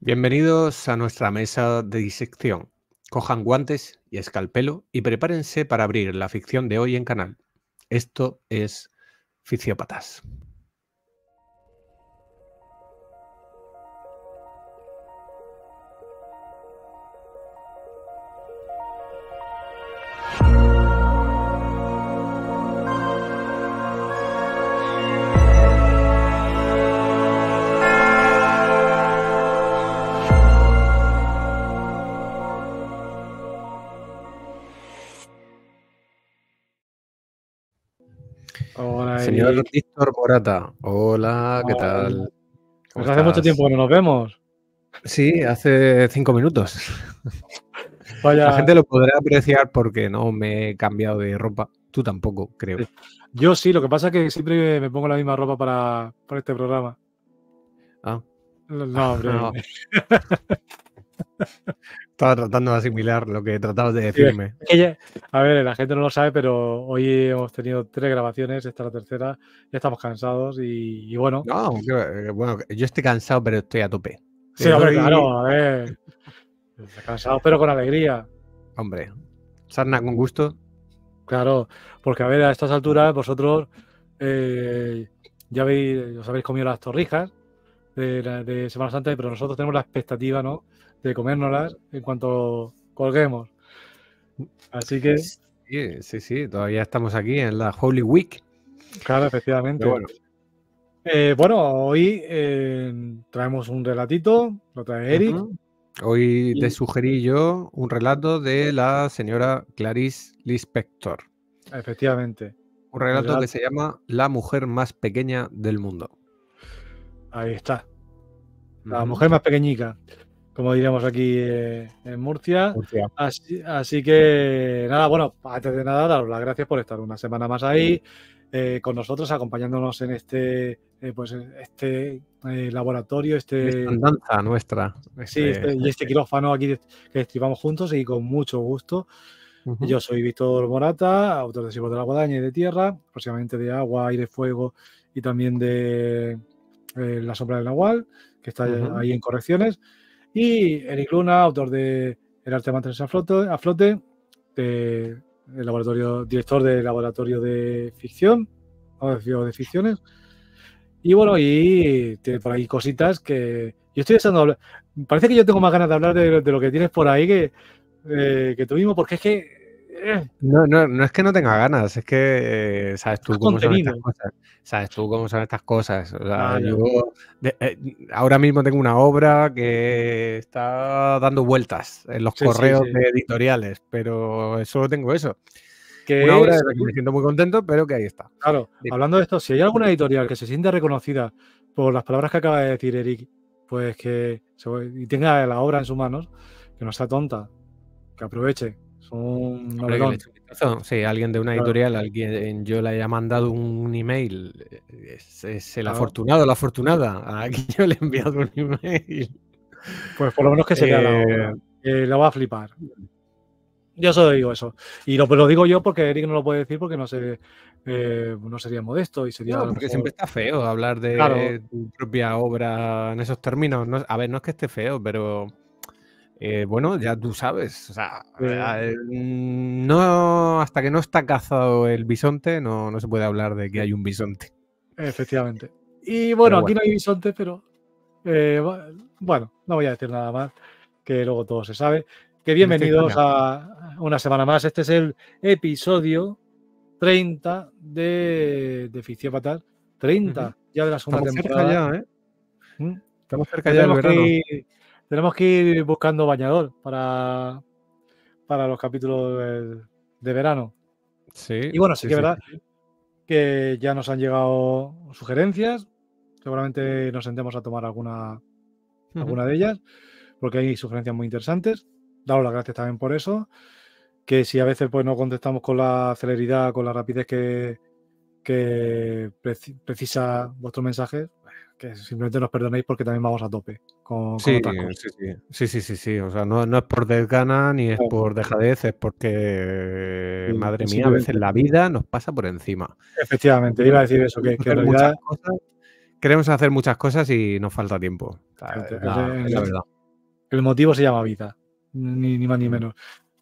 Bienvenidos a nuestra mesa de disección. Cojan guantes y escalpelo y prepárense para abrir la ficción de hoy en canal. Esto es Ficciópatas. Señor Víctor Morata, hola, ¿qué tal? Pues hace mucho tiempo que no nos vemos. Sí, hace 5 minutos. Vaya. La gente lo podrá apreciar porque no me he cambiado de ropa. Tú tampoco, creo. Yo sí, lo que pasa es que siempre me pongo la misma ropa para este programa. Ah. No, hombre. No. Estaba tratando de asimilar lo que tratabas de decirme. A ver, la gente no lo sabe, pero hoy hemos tenido 3 grabaciones, esta es la tercera, ya estamos cansados y bueno. No, bueno, yo estoy cansado, pero estoy a tope. Sí, hombre, claro, a ver. Cansado, pero con alegría. Hombre, sarna con gusto. Claro, porque a ver, a estas alturas vosotros os habéis comido las torrijas de Semana Santa, pero nosotros tenemos la expectativa, ¿no?, de comérnoslas en cuanto colguemos. Así que... Sí, todavía estamos aquí en la Holy Week. Claro, efectivamente. Bueno. Hoy traemos un relatito, lo trae Eric. Uh-huh. Hoy te sugerí yo un relato de la señora Clarice Lispector. Efectivamente. Un relato que se llama La mujer más pequeña del mundo. Ahí está. La mujer más pequeñica, como diríamos aquí en Murcia. Así que nada, bueno, antes de nada, daros las gracias por estar una semana más ahí con nosotros, acompañándonos en este laboratorio, esta andanza nuestra. Sí, este quirófano aquí que estribamos juntos y con mucho gusto. Uh-huh. Yo soy Víctor Morata, autor de Sibos de la Guadaña y de Tierra, próximamente de Agua, Aire de Fuego y también de La Sombra del Nahual, que está ahí en correcciones. Y Eric Luna, autor de El Arte de mantenerse a Flote, director del laboratorio de ficción, o de ficciones. Y bueno, y tiene por ahí cositas que yo estoy deseando hablar. Parece que yo tengo más ganas de hablar de lo que tienes por ahí que tú mismo, porque es que... No es que no tenga ganas, es que sabes tú cómo son estas cosas. O sea, ahora mismo tengo una obra que está dando vueltas en los correos de editoriales, pero solo tengo eso. Una obra de la que me siento muy contento, pero que ahí está. Claro, hablando de esto, si hay alguna editorial que se sienta reconocida por las palabras que acaba de decir Eric, pues que tenga la obra en sus manos, que no sea tonta, que aproveche. Sí, alguien de una editorial, alguien yo le haya mandado un email, es el afortunado, la afortunada, a quien yo le he enviado un email. Pues por lo menos que se la va a flipar. Yo solo digo eso. Y lo digo yo porque Eric no lo puede decir porque no sería modesto. Y sería porque siempre está feo hablar de tu propia obra en esos términos. No, a ver, no es que esté feo, pero... bueno, ya tú sabes, o sea, no, hasta que no está cazado el bisonte, no se puede hablar de que hay un bisonte. Efectivamente. Y bueno, aquí no hay bisonte, pero bueno, no voy a decir nada más, que luego todo se sabe. Que bienvenidos a una semana más. Este es el episodio 30 de Ficciópatas. 30 ya de la segunda temporada. Estamos cerca ya del verano. Tenemos que ir buscando bañador para los capítulos de verano. Sí. Y bueno, sí que es verdad que ya nos han llegado sugerencias. Seguramente nos sentemos a tomar alguna de ellas, porque hay sugerencias muy interesantes. Daros las gracias también por eso. Que si a veces pues no contestamos con la celeridad, con la rapidez que precisa vuestro mensaje, que simplemente nos perdonéis porque también vamos a tope con o sea, no es por desgana ni es por dejadez, es porque madre mía, a veces la vida nos pasa por encima. Efectivamente, iba a decir eso, que en realidad muchas cosas Queremos hacer muchas cosas y nos falta tiempo. La verdad. El motivo se llama vida, ni más ni menos.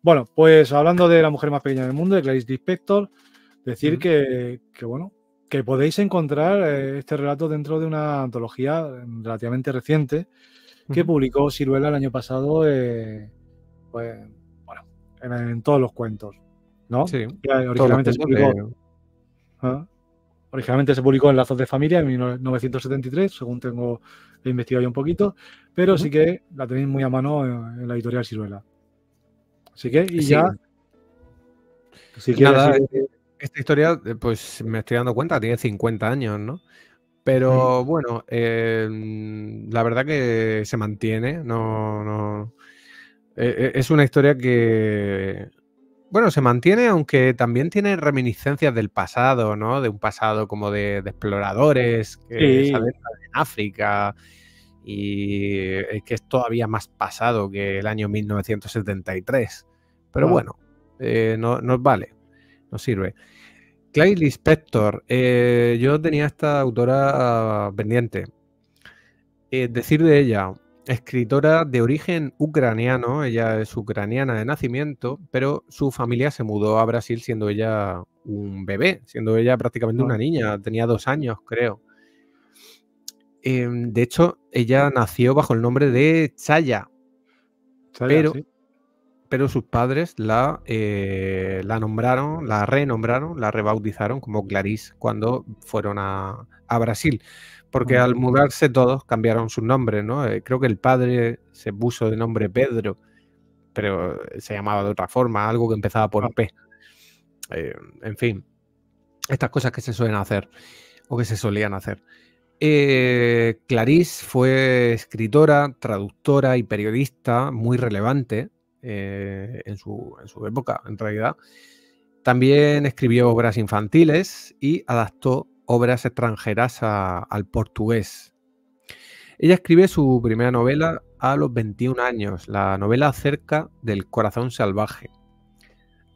Bueno, pues hablando de La mujer más pequeña del mundo, de Clarice Lispector, decir que podéis encontrar este relato dentro de una antología relativamente reciente que publicó Siruela el año pasado, en Todos los Cuentos, ¿no? Sí. Originalmente se publicó en Lazos de Familia en 1973, según tengo investigado yo un poquito, pero sí que la tenéis muy a mano en la editorial Siruela. Así que, esta historia, pues me estoy dando cuenta, tiene 50 años, ¿no? Pero bueno, la verdad que se mantiene, es una historia que... Bueno, se mantiene, aunque también tiene reminiscencias del pasado, ¿no? De un pasado como de exploradores, que salen en África, y es que es todavía más pasado que el año 1973. Pero bueno, nos vale, nos sirve. Clarice Lispector, yo tenía esta autora pendiente. Decir de ella... Escritora de origen ucraniano, ella es ucraniana de nacimiento, pero su familia se mudó a Brasil siendo ella un bebé, siendo ella prácticamente una niña, tenía 2 años, creo. De hecho, ella nació bajo el nombre de Chaya, pero sus padres la renombraron, la rebautizaron como Clarice cuando fueron a Brasil. Porque al mudarse todos cambiaron sus nombres, ¿no? Creo que el padre se puso de nombre Pedro, pero se llamaba de otra forma, algo que empezaba por P. En fin, estas cosas que se suelen hacer o que se solían hacer. Clarice fue escritora, traductora y periodista muy relevante en su época, en realidad. También escribió obras infantiles y adaptó obras extranjeras al portugués. Ella escribe su primera novela a los 21 años, la novela acerca del corazón salvaje,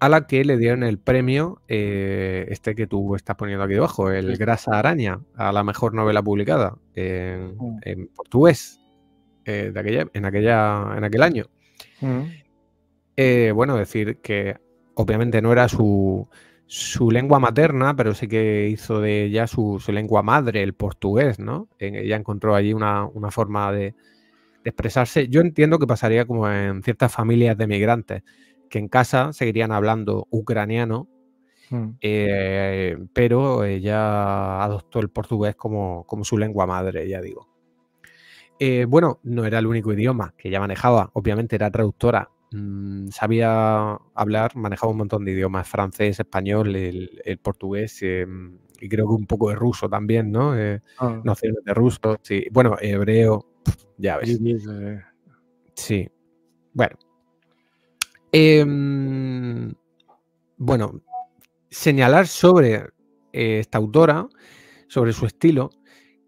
a la que le dieron el premio, este que tú estás poniendo aquí debajo, el Graça Aranha, a la mejor novela publicada en portugués en aquel año. Bueno, decir que obviamente no era su lengua materna, pero sí que hizo de ella su lengua madre, el portugués, ¿no? Ella encontró allí una forma de expresarse. Yo entiendo que pasaría como en ciertas familias de migrantes, que en casa seguirían hablando ucraniano, pero ella adoptó el portugués como su lengua madre, ya digo. Bueno, no era el único idioma que ella manejaba, obviamente era traductora. Sabía hablar, manejaba un montón de idiomas, francés, español, el portugués y creo que un poco de ruso también, ¿no? Nociones de ruso, sí. Bueno, hebreo, ya ves. Sí. Bueno. Bueno, señalar sobre esta autora, sobre su estilo,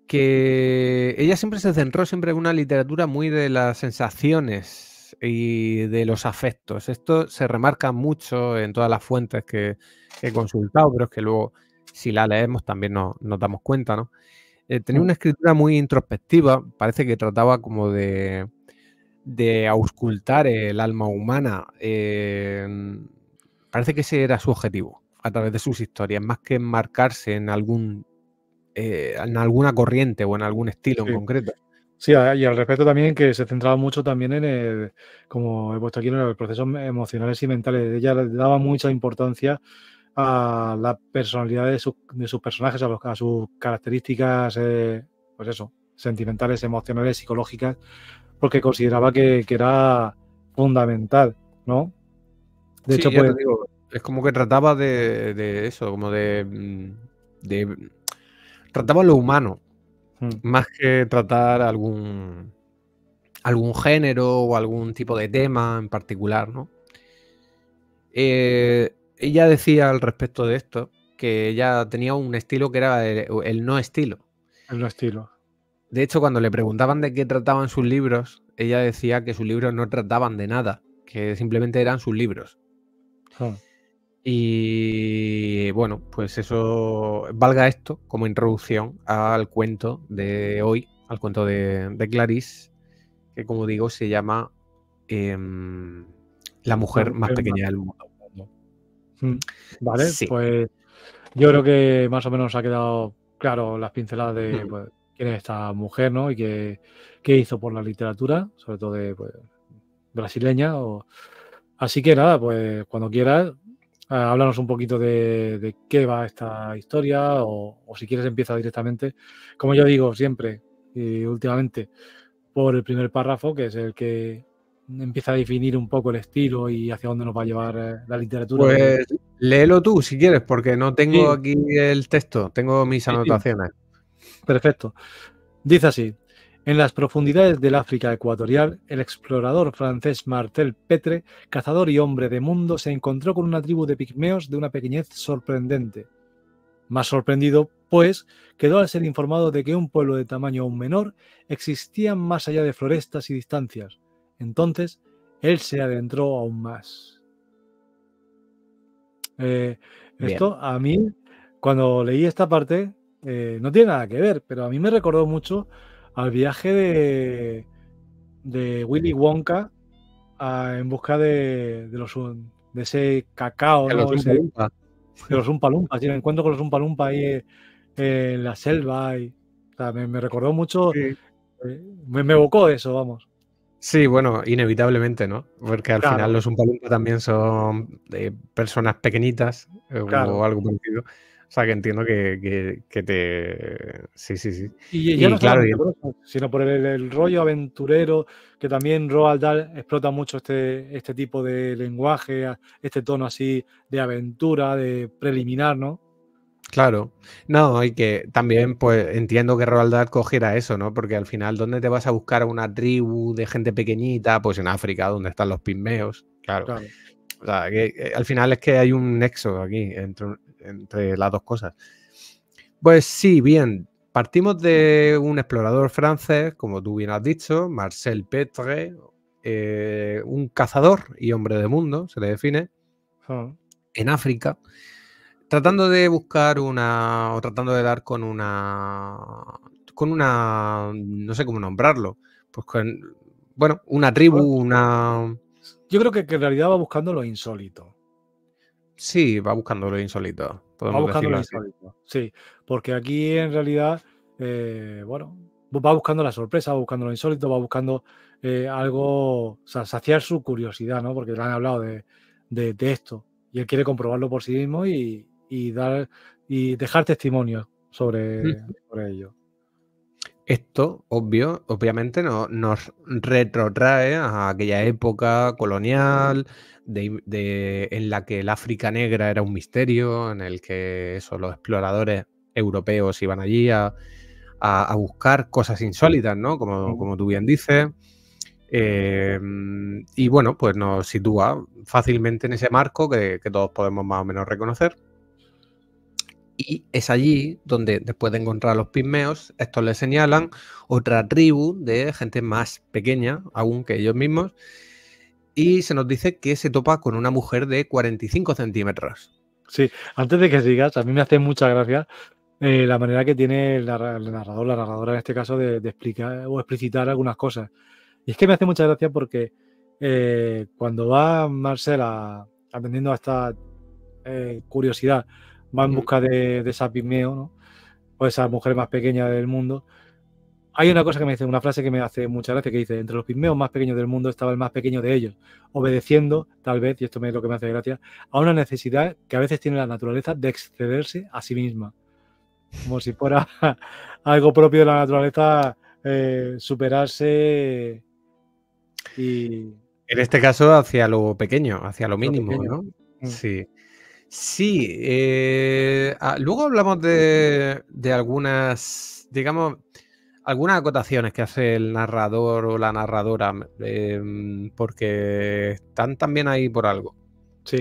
que ella siempre se centró en una literatura muy de las sensaciones y de los afectos. Esto se remarca mucho en todas las fuentes que he consultado, pero es que luego, si la leemos, también nos damos cuenta, ¿no? Tenía una escritura muy introspectiva, parece que trataba como de auscultar el alma humana. Parece que ese era su objetivo a través de sus historias, más que enmarcarse en alguna corriente o en algún estilo en concreto. Sí, y al respecto también que se centraba mucho también en el, como he puesto aquí, en los procesos emocionales y mentales. Ella le daba mucha importancia a la personalidad de sus personajes, a sus características, pues eso, sentimentales, emocionales, psicológicas, porque consideraba que era fundamental, ¿no? De hecho, pues... Digo, es como que trataba de eso, como de... Trataba lo humano. Más que tratar algún género o algún tipo de tema en particular, ¿no? Ella decía al respecto de esto que ella tenía un estilo que era el no estilo. El no estilo. De hecho, cuando le preguntaban de qué trataban sus libros, ella decía que sus libros no trataban de nada, que simplemente eran sus libros. Y bueno, pues eso, valga esto como introducción al cuento de hoy, al cuento de Clarice, que como digo se llama La mujer más pequeña del mundo. Vale, sí. Pues yo creo que más o menos ha quedado claro las pinceladas de pues, quién es esta mujer, ¿no? Y qué hizo por la literatura, sobre todo de pues, brasileña. Así que nada, pues cuando quieras, háblanos un poquito de qué va esta historia, o si quieres empieza directamente, como yo digo siempre y últimamente, por el primer párrafo, que es el que empieza a definir un poco el estilo y hacia dónde nos va a llevar la literatura. Pues léelo tú si quieres, porque no tengo aquí el texto, tengo mis anotaciones. Perfecto. Dice así: en las profundidades del África ecuatorial, el explorador francés Marcel Petre, cazador y hombre de mundo, se encontró con una tribu de pigmeos de una pequeñez sorprendente. Más sorprendido, pues, quedó al ser informado de que un pueblo de tamaño aún menor existía más allá de florestas y distancias. Entonces, él se adentró aún más. Esto, a mí, cuando leí esta parte, no tiene nada que ver, pero a mí me recordó mucho al viaje de Willy Wonka en busca de ese cacao, de los Umpa-loompa. Sí, el encuentro con los Umpa-loompa ahí en la selva. Y, o sea, me recordó mucho, sí. Me evocó eso, vamos. Sí, bueno, inevitablemente, ¿no? Porque al final los Umpa-loompa también son personas pequeñitas o algo parecido. O sea, que entiendo que te... Sí, sí, sí. Y ya no claro, sino por el rollo aventurero, que también Roald Dahl explota mucho este tipo de lenguaje, este tono así de aventura, de preliminar, ¿no? Claro. No, y que también pues entiendo que Roald Dahl cogiera eso, ¿no? Porque al final, ¿dónde te vas a buscar una tribu de gente pequeñita? Pues en África, donde están los pigmeos. Claro. O sea, que al final es que hay un nexo aquí entre las dos cosas. Pues sí, bien, partimos de un explorador francés, como tú bien has dicho, Marcel Petre, un cazador y hombre de mundo, se le define, en África, tratando de buscar tratando de dar con una, no sé cómo nombrarlo, pues con, bueno, una tribu, una... Yo creo que en realidad va buscando lo insólito. Sí, va buscando lo insólito. Va buscando lo insólito, sí. Porque aquí en realidad, bueno, va buscando la sorpresa, va buscando lo insólito, va buscando algo, o sea, saciar su curiosidad, ¿no? Porque le han hablado de esto y él quiere comprobarlo por sí mismo y dejar testimonio sobre ello. Esto, obviamente, nos retrotrae a aquella época colonial en la que el África negra era un misterio, en el que los exploradores europeos iban allí a buscar cosas insólitas, ¿no? Como tú bien dices. Y bueno, pues nos sitúa fácilmente en ese marco que todos podemos más o menos reconocer. Y es allí donde, después de encontrar a los pigmeos, estos les señalan otra tribu de gente más pequeña aún que ellos mismos, y se nos dice que se topa con una mujer de 45 centímetros. Sí, antes de que sigas, a mí me hace mucha gracia la manera que tiene el narrador, la narradora en este caso, de explicar o explicitar algunas cosas. Y es que me hace mucha gracia porque cuando va Marcela atendiendo a esta curiosidad, va en busca de esa pigmeo, ¿no? O esa mujer más pequeña del mundo. Hay una cosa que me dice, una frase que me hace mucha gracia, que dice: entre los pigmeos más pequeños del mundo estaba el más pequeño de ellos, obedeciendo, tal vez, y esto es lo que me hace gracia, a una necesidad que a veces tiene la naturaleza de excederse a sí misma. Como si fuera algo propio de la naturaleza superarse y... En este caso, hacia lo pequeño, hacia lo mínimo, ¿no? Sí. Sí, luego hablamos de algunas, digamos, algunas acotaciones que hace el narrador o la narradora, porque están también ahí por algo. Sí.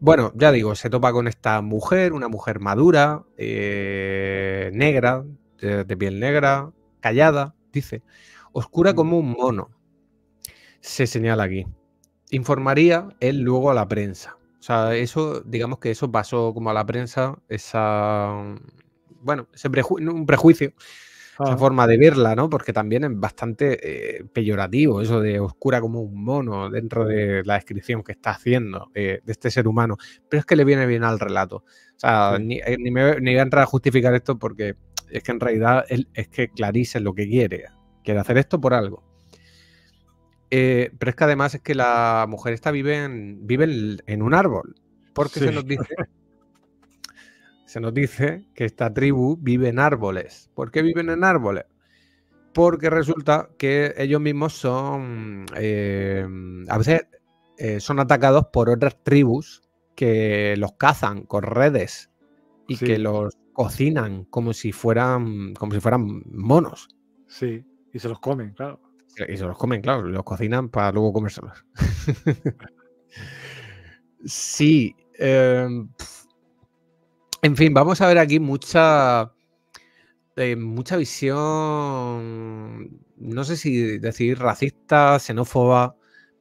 Bueno, ya digo, se topa con esta mujer, una mujer madura, negra, de piel negra, callada, dice, oscura como un mono, se señala aquí. informaría él luego a la prensa. O sea, eso, digamos que eso pasó como a la prensa, esa, bueno, ese un prejuicio, esa forma de verla, ¿no? Porque también es bastante peyorativo eso de oscura como un mono dentro de la descripción que está haciendo de este ser humano. Pero es que le viene bien al relato. O sea, sí. ni voy a entrar a justificar esto porque es que en realidad es que Clarice es lo que quiere. Quiere hacer esto por algo. Pero es que además es que la mujer esta vive en un árbol. Porque sí. se nos dice que esta tribu vive en árboles. ¿Por qué viven en árboles? Porque resulta que ellos mismos son a veces son atacados por otras tribus que los cazan con redes y sí. que los cocinan como si fueran monos. Sí, y se los comen, claro. Y se los comen, claro, los cocinan para luego comérselos. Sí. En fin, vamos a ver aquí mucha visión, no sé si decir racista, xenófoba,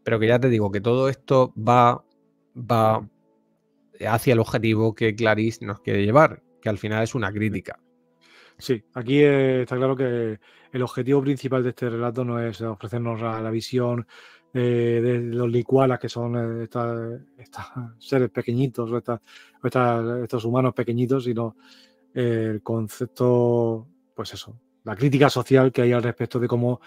pero que ya te digo que todo esto va hacia el objetivo que Clarice nos quiere llevar, que al final es una crítica. Sí, aquí está claro que el objetivo principal de este relato no es ofrecernos la visión de los licualas, que son estos seres pequeñitos o estos humanos pequeñitos, sino el concepto, pues eso, la crítica social que hay al respecto de cómo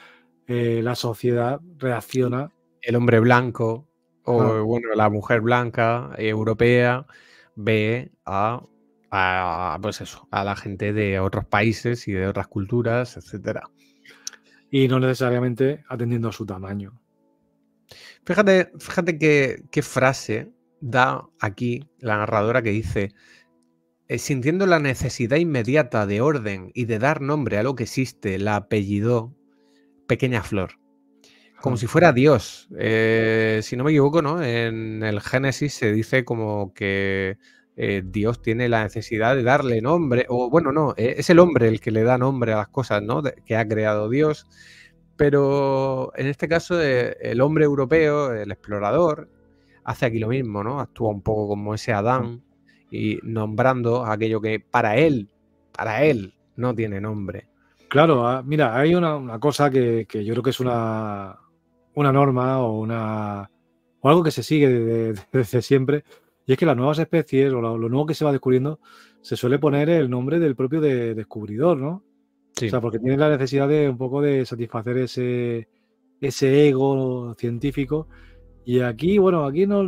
la sociedad reacciona. El hombre blanco o bueno, la mujer blanca europea ve a la gente de otros países y de otras culturas, etcétera. Y no necesariamente atendiendo a su tamaño. Fíjate qué frase da aquí la narradora, que dice: sintiendo la necesidad inmediata de orden y de dar nombre a lo que existe, la apellidó Pequeña Flor. Como si fuera Dios. Si no me equivoco, ¿no? En el Génesis se dice como que Dios tiene la necesidad de darle nombre, o bueno, no, es el hombre el que le da nombre a las cosas, ¿no? Que ha creado Dios, pero en este caso el hombre europeo, el explorador, hace aquí lo mismo, ¿no? Actúa un poco como ese Adán y nombrando aquello que para él no tiene nombre. Claro, mira, hay una cosa que yo creo que es una norma o algo que se sigue desde siempre. Y es que las nuevas especies o lo nuevo que se va descubriendo se suele poner el nombre del propio descubridor, ¿no? Sí. O sea, porque tiene la necesidad de un poco de satisfacer ese ego científico. Y aquí, bueno, aquí no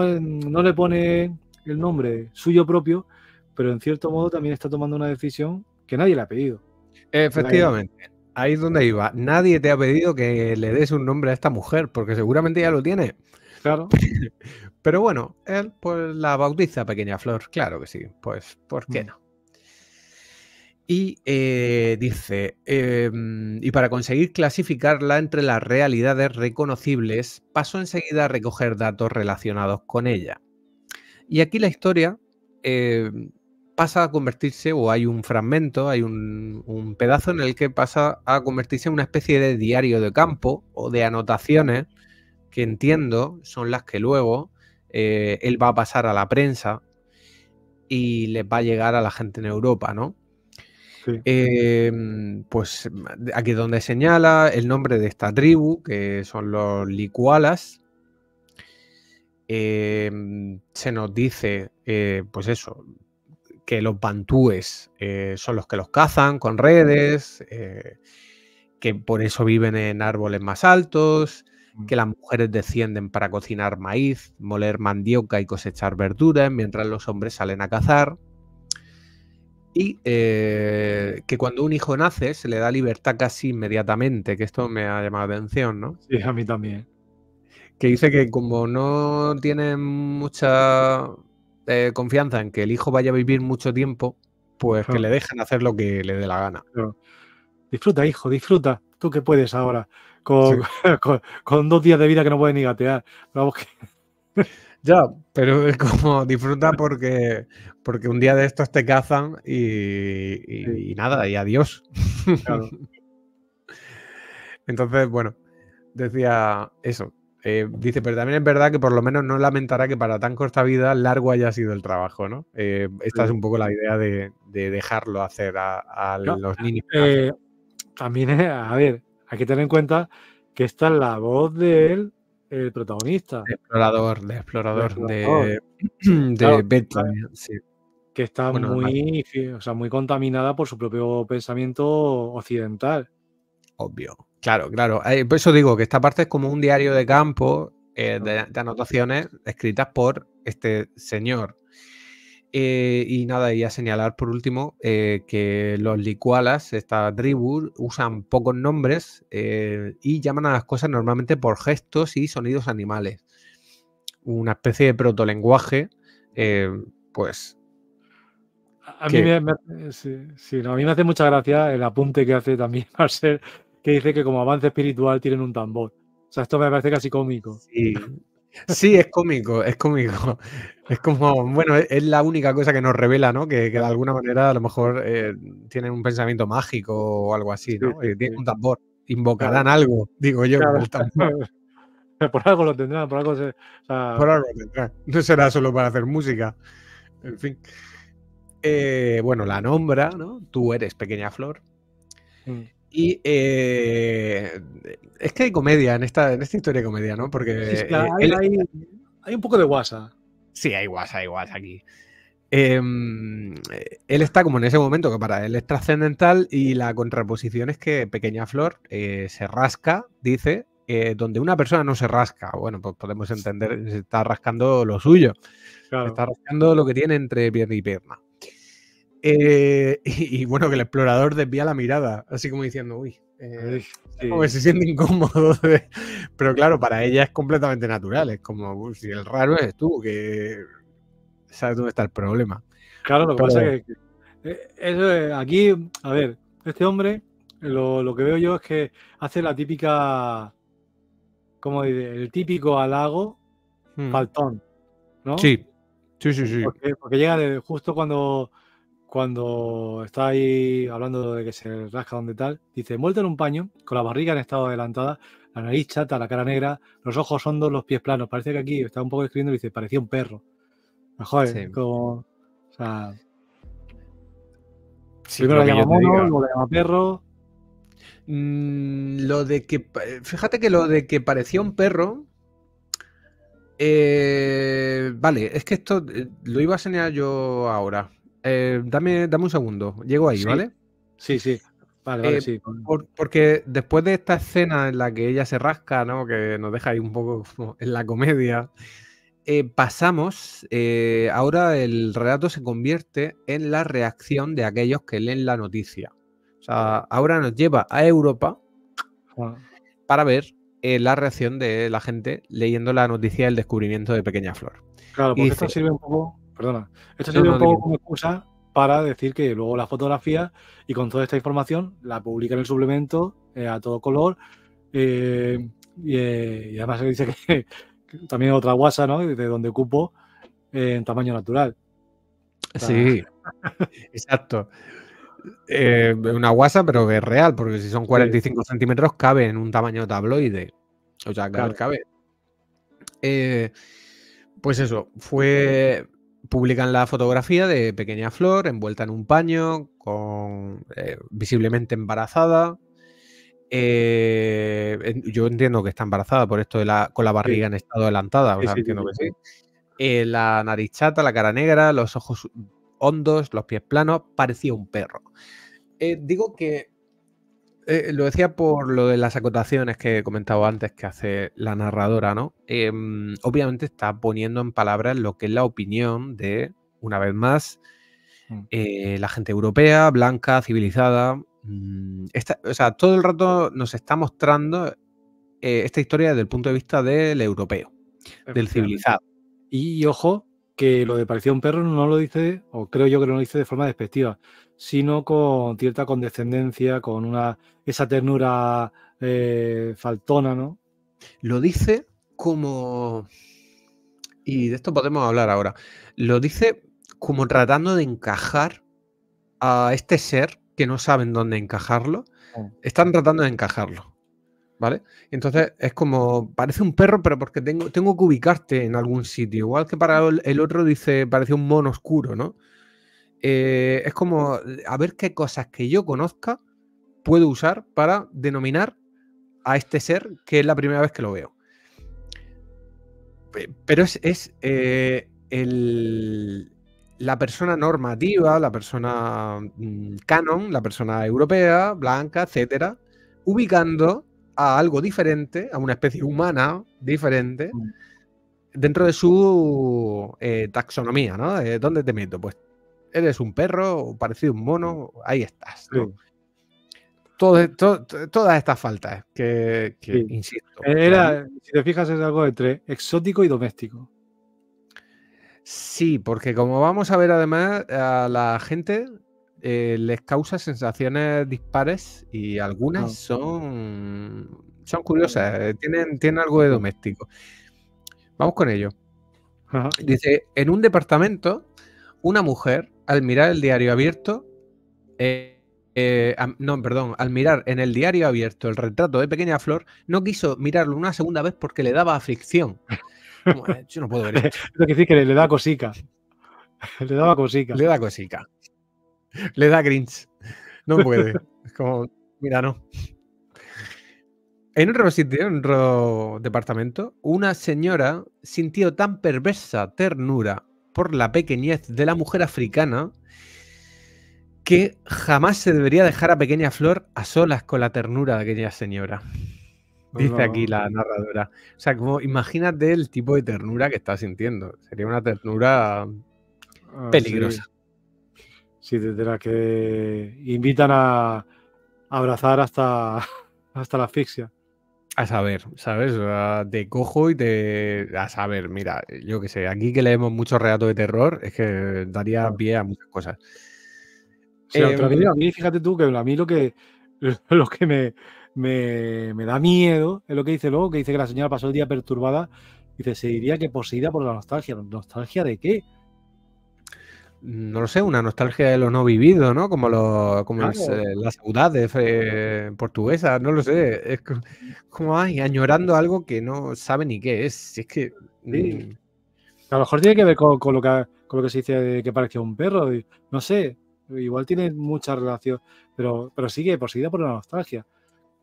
le pone el nombre suyo propio, pero en cierto modo también está tomando una decisión que nadie le ha pedido. Efectivamente. Ahí es donde iba. Nadie te ha pedido que le des un nombre a esta mujer, porque seguramente ya lo tiene. Claro. Pero bueno, él pues la bautiza Pequeña Flor, claro que sí, pues ¿por qué no? Y dice, y para conseguir clasificarla entre las realidades reconocibles, pasó enseguida a recoger datos relacionados con ella. Y aquí la historia pasa a convertirse, o hay un fragmento, hay un pedazo en el que pasa a convertirse en una especie de diario de campo o de anotaciones, que entiendo son las que luego él va a pasar a la prensa y les va a llegar a la gente en Europa, ¿no? Sí. Pues aquí donde señala el nombre de esta tribu, que son los licualas, se nos dice, pues eso, que los bantúes son los que los cazan con redes, que por eso viven en árboles más altos, que las mujeres descienden para cocinar maíz, moler mandioca y cosechar verduras, mientras los hombres salen a cazar, y que cuando un hijo nace se le da libertad casi inmediatamente, que esto me ha llamado la atención, ¿no? Sí, a mí también. Que dice que como no tienen mucha confianza en que el hijo vaya a vivir mucho tiempo, pues que le dejan hacer lo que le dé la gana. Claro. Disfruta, hijo, disfruta. Tú que puedes ahora. Con 2 días de vida que no puedes ni gatear. Vamos que... Ya, pero es como disfruta porque un día de estos te cazan y nada, y adiós. Claro. Entonces, bueno, decía eso. Dice, pero también es verdad que por lo menos no lamentará que para tan corta vida largo haya sido el trabajo, ¿no? Esta es un poco la idea de dejarlo hacer a los niños. También, a ver, hay que tener en cuenta que esta es la voz del protagonista. El explorador de claro, Bethlehem, sí. Que está muy contaminada por su propio pensamiento occidental. Obvio. Claro. Por eso digo que esta parte es como un diario de campo de anotaciones escritas por este señor. Y nada, y a señalar por último que los licualas, esta tribu, usan pocos nombres y llaman a las cosas normalmente por gestos y sonidos animales. Una especie de protolenguaje, pues... A mí me hace mucha gracia el apunte que hace también Marcel, que dice que como avance espiritual tienen un tambor. O sea, esto me parece casi cómico. Sí, sí, es cómico. Es como, bueno, es la única cosa que nos revela, ¿no? Que de alguna manera a lo mejor tienen un pensamiento mágico o algo así, ¿no? Sí. Tienen un tambor, invocarán algo, digo yo. Claro. Por algo lo tendrán, por algo tendrán. No será solo para hacer música. En fin. Bueno, la nombra, ¿no? Tú eres Pequeña Flor. Sí. Y es que hay comedia en esta historia de comedia, ¿no? Porque es que hay un poco de guasa. Sí, hay guasa aquí. Él está como en ese momento que para él es trascendental y la contraposición es que Pequeña Flor se rasca, dice, donde una persona no se rasca. Bueno, pues podemos entender, se está rascando lo suyo. Claro. Se está rascando lo que tiene entre pierna y pierna. Y bueno, que el explorador desvía la mirada, así como diciendo, uy, como que se siente incómodo. Pero claro, para ella es completamente natural, es como, si el raro es tú, que sabes dónde está el problema. Claro, lo que pasa es que aquí, a ver, este hombre, lo que veo yo es que hace la típica, como el típico halago faltón, ¿no? Sí. Porque llega justo cuando está ahí hablando de que se rasca donde tal, dice, envuelto en un paño, con la barriga en estado adelantada, la nariz chata, la cara negra, los ojos hondos, los pies planos. Parece que aquí está un poco escribiendo y dice, parecía un perro. Mejor, sí. Como... O sea... Sí, primero le llama mono, luego le llama perro... lo de que... Fíjate que lo de que parecía un perro... vale, es que esto lo iba a señalar yo ahora... dame un segundo, llego ahí, sí. ¿Vale? Sí, vale, sí. Porque después de esta escena en la que ella se rasca, ¿no? Que nos deja ahí un poco en la comedia, pasamos, ahora el relato se convierte en la reacción de aquellos que leen la noticia. O sea, ahora nos lleva a Europa para ver la reacción de la gente leyendo la noticia del descubrimiento de Pequeña Flor. Claro, porque esto sirve un poco... Perdona, esto sirve un poco como excusa para decir que luego la fotografía y con toda esta información la publica en el suplemento a todo color y además se dice que también otra guasa, ¿no? De donde ocupo en tamaño natural. Sí, exacto. Una guasa pero que es real, porque si son 45 centímetros cabe en un tamaño tabloide. O sea, cabe. Pues eso, publican la fotografía de Pequeña Flor envuelta en un paño, visiblemente embarazada. Yo entiendo que está embarazada por esto con la barriga en estado adelantada. O sea, entiendo que sí. La nariz chata, la cara negra, los ojos hondos, los pies planos, parecía un perro. Digo que lo decía por lo de las acotaciones que he comentado antes que hace la narradora, ¿no? Obviamente está poniendo en palabras lo que es la opinión de, una vez más, la gente europea, blanca, civilizada. O sea, todo el rato nos está mostrando esta historia desde el punto de vista del europeo, del civilizado. Y ojo, que lo de parecía un perro no lo dice, o creo yo que no lo dice de forma despectiva, sino con cierta condescendencia, con esa ternura faltona, ¿no? Lo dice como... Y de esto podemos hablar ahora. Lo dice como tratando de encajar a este ser que no saben dónde encajarlo. Están tratando de encajarlo. ¿vale? Entonces es como, parece un perro, pero porque tengo que ubicarte en algún sitio. Igual que para el otro dice, parece un mono oscuro, ¿no? Es como, a ver qué cosas que yo conozca puedo usar para denominar a este ser que es la primera vez que lo veo. Pero es la persona normativa, la persona canon, la persona europea, blanca, etcétera, ubicando a algo diferente, a una especie humana diferente, dentro de su taxonomía, ¿no? ¿Dónde te meto? Pues eres un perro o parecido a un mono, ahí estás, ¿no? Sí. Todas estas faltas que sí, insisto. Si te fijas, es algo entre exótico y doméstico. Sí, porque como vamos a ver, además, a la gente les causa sensaciones dispares y algunas son curiosas, tienen algo de doméstico. Vamos con ello. Ajá. Dice, en un departamento, una mujer, al mirar el diario abierto, al mirar en el diario abierto el retrato de Pequeña Flor, no quiso mirarlo una segunda vez porque le daba aflicción. Yo no puedo ver esto. Lo que dice que le da cosica. Le daba cosica. Le da cosica. Le da cringe. No puede. Es como, mira, no. En otro sitio, en otro departamento, una señora sintió tan perversa ternura por la pequeñez de la mujer africana que jamás se debería dejar a Pequeña Flor a solas con la ternura de aquella señora. Dice aquí la narradora. O sea, como imagínate el tipo de ternura que está sintiendo. Sería una ternura peligrosa. Sí, desde la que invitan a abrazar hasta la asfixia. A saber, ¿sabes? Te cojo y te... A saber, mira, yo qué sé, aquí que leemos muchos relatos de terror, es que daría pie a muchas cosas. Sí, a mí, fíjate tú, que a mí lo que me da miedo es lo que dice luego, que dice que la señora pasó el día perturbada. Dice, se diría que poseída por la nostalgia. ¿Nostalgia de qué? No lo sé, una nostalgia de lo no vivido, ¿no? Las ciudades portuguesas, no lo sé. Es como, añorando algo que no sabe ni qué es. Es que... Sí. A lo mejor tiene que ver con lo que se dice de que parecía un perro. No sé. Igual tiene mucha relación, pero sigue poseída por la nostalgia.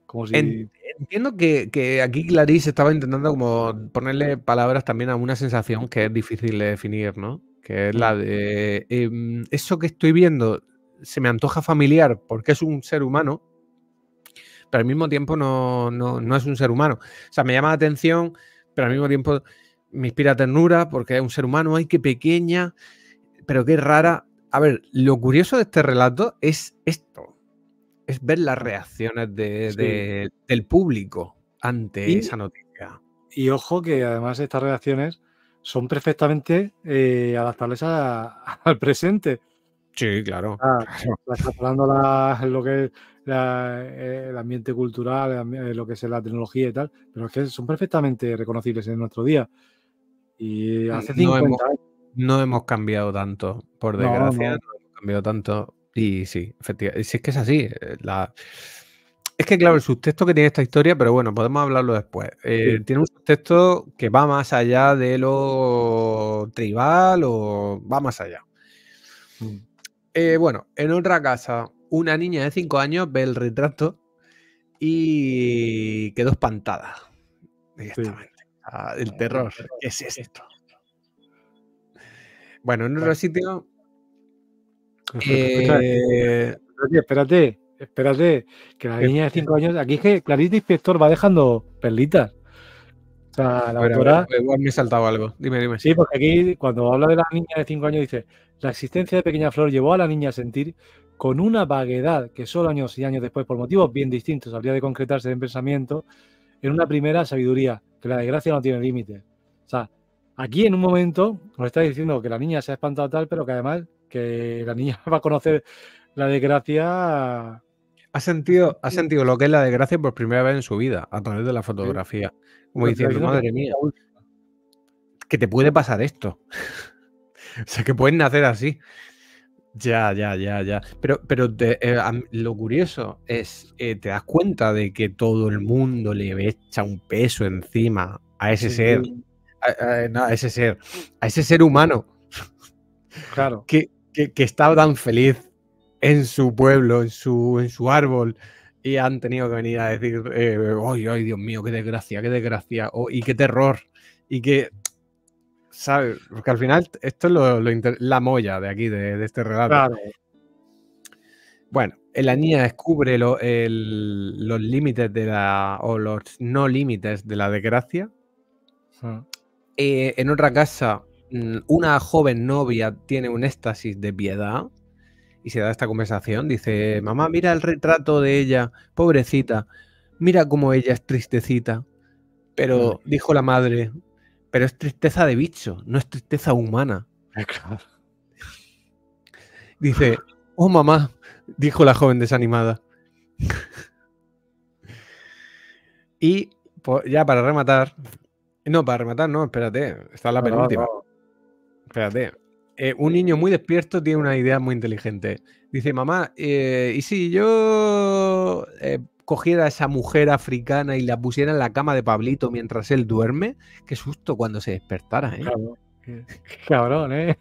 Como si... Entiendo que aquí Clarice estaba intentando como ponerle palabras también a una sensación que es difícil de definir, ¿no? Que es la de eso que estoy viendo se me antoja familiar porque es un ser humano, pero al mismo tiempo no es un ser humano. O sea, me llama la atención, pero al mismo tiempo me inspira ternura porque es un ser humano. ¡Ay, qué pequeña! Pero qué rara. A ver, lo curioso de este relato es esto. Es ver las reacciones del público ante esa noticia. Y ojo que además estas reacciones son perfectamente adaptables al presente. Sí, claro. Está hablando lo que es el ambiente cultural, lo que es la tecnología y tal, pero es que son perfectamente reconocibles en nuestro día. Y hace 50 años. No hemos cambiado tanto, por desgracia, no hemos cambiado tanto. Y sí, efectivamente, si es que es así. Es que claro, el subtexto que tiene esta historia, pero bueno, podemos hablarlo después. Sí. Tiene un subtexto que va más allá de lo tribal o va más allá. Sí. Bueno, en otra casa, una niña de 5 años ve el retrato y quedó espantada. Directamente. Sí. El terror. ¿Qué es esto? Bueno, en otro sitio... Espérate, que la niña de 5 años... Aquí es que Clarice Lispector va dejando perlitas. O sea, la autora... Igual me he saltado algo. Dime. Sí, porque aquí cuando habla de la niña de 5 años dice, la existencia de Pequeña Flor llevó a la niña a sentir con una vaguedad que solo años y años después, por motivos bien distintos, habría de concretarse en pensamiento, en una primera sabiduría, que la desgracia no tiene límites. O sea, aquí en un momento nos está diciendo que la niña se ha espantado tal, pero que además que la niña va a conocer la desgracia. Ha sentido lo que es la desgracia por primera vez en su vida, a través de la fotografía. Como diciendo, madre mía, que te puede pasar esto. O sea, que puedes nacer así. Ya. Pero lo curioso es, te das cuenta de que todo el mundo le echa un peso encima a ese ser. A ese ser humano. Claro. Que estaba tan feliz en su pueblo, en su árbol, y han tenido que venir a decir, ¡ay, Dios mío, qué desgracia! Oh, y qué terror, y qué... ¿Sabes? Porque al final esto es la molla de aquí, de este relato. Claro. Bueno, la niña descubre los límites de la... o los no límites de la desgracia. Sí. En otra casa, una joven novia tiene un éxtasis de piedad y se da esta conversación. Dice, mamá, mira el retrato de ella, pobrecita, mira cómo ella es tristecita. Pero, dijo la madre, pero es tristeza de bicho, no es tristeza humana. Claro. Dice, oh mamá, dijo la joven desanimada. Y pues, ya para rematar, espérate, está la penúltima. Espérate. Un niño muy despierto tiene una idea muy inteligente. Dice, mamá, ¿y si yo cogiera a esa mujer africana y la pusiera en la cama de Pablito mientras él duerme? Qué susto cuando se despertara, ¿eh? Cabrón, ¿eh?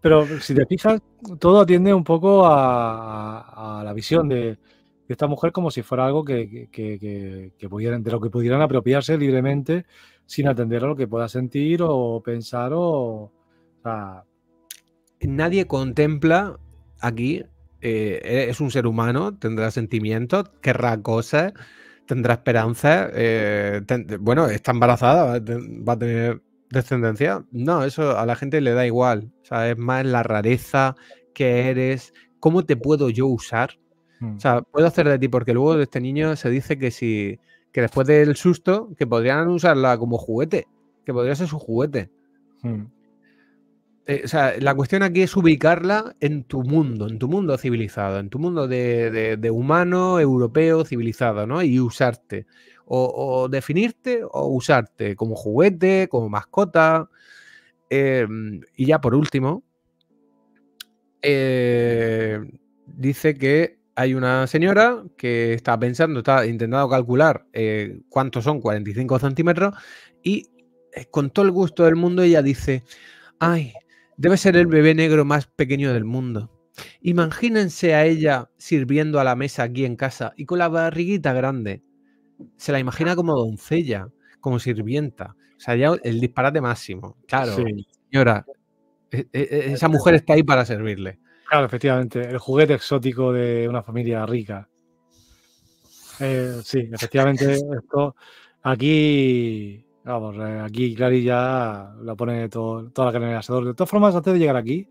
Pero si te fijas, todo atiende un poco a la visión de esta mujer como si fuera algo que pudieran, de lo que pudieran apropiarse libremente sin atender a lo que pueda sentir o pensar o sea. Nadie contempla aquí, es un ser humano, tendrá sentimientos, querrá cosas, tendrá esperanza, bueno, está embarazada, va a tener descendencia. No, eso a la gente le da igual. O sea, es más la rareza que eres, cómo te puedo yo usar. O sea, puedo hacer de ti, porque luego de este niño se dice que después del susto, que podrían usarla como juguete, que podría ser su juguete. O sea, la cuestión aquí es ubicarla en tu mundo civilizado, en tu mundo de humano, europeo, civilizado, ¿no? Y usarte. O definirte o usarte como juguete, como mascota. Y ya por último, dice que hay una señora que está pensando, está intentando calcular cuántos son 45 centímetros y con todo el gusto del mundo ella dice, ay, debe ser el bebé negro más pequeño del mundo. Imagínense a ella sirviendo a la mesa aquí en casa y con la barriguita grande. Se la imagina como doncella, como sirvienta. O sea, ya el disparate máximo. Claro, sí. Señora, esa mujer está ahí para servirle. Claro, efectivamente, el juguete exótico de una familia rica. Sí, efectivamente, esto aquí, vamos, aquí Clary ya la pone toda la carne en el asador. De todas formas, antes de llegar aquí,